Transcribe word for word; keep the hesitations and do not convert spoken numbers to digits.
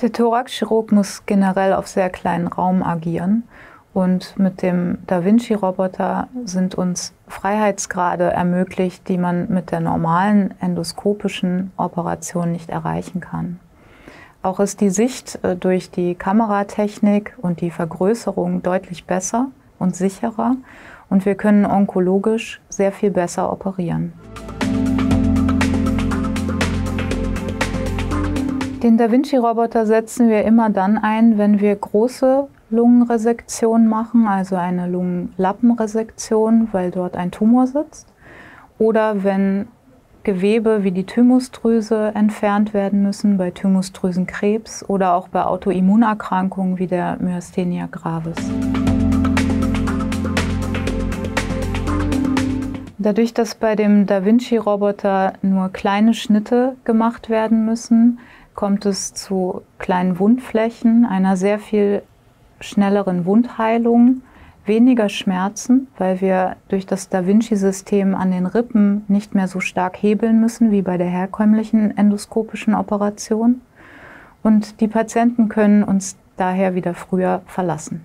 Der Thoraxchirurg muss generell auf sehr kleinen Raum agieren. Und mit dem Da Vinci-Roboter sind uns Freiheitsgrade ermöglicht, die man mit der normalen endoskopischen Operation nicht erreichen kann. Auch ist die Sicht durch die Kameratechnik und die Vergrößerung deutlich besser und sicherer. Und wir können onkologisch sehr viel besser operieren. Den Da Vinci-Roboter setzen wir immer dann ein, wenn wir große Lungenresektion machen, also eine Lungenlappenresektion, weil dort ein Tumor sitzt. Oder wenn Gewebe wie die Thymusdrüse entfernt werden müssen, bei Thymusdrüsenkrebs oder auch bei Autoimmunerkrankungen wie der Myasthenia Gravis. Dadurch, dass bei dem Da Vinci-Roboter nur kleine Schnitte gemacht werden müssen, kommt es zu kleinen Wundflächen, einer sehr viel schnelleren Wundheilung, weniger Schmerzen, weil wir durch das Da Vinci-System an den Rippen nicht mehr so stark hebeln müssen wie bei der herkömmlichen endoskopischen Operation. Und die Patienten können uns daher wieder früher verlassen.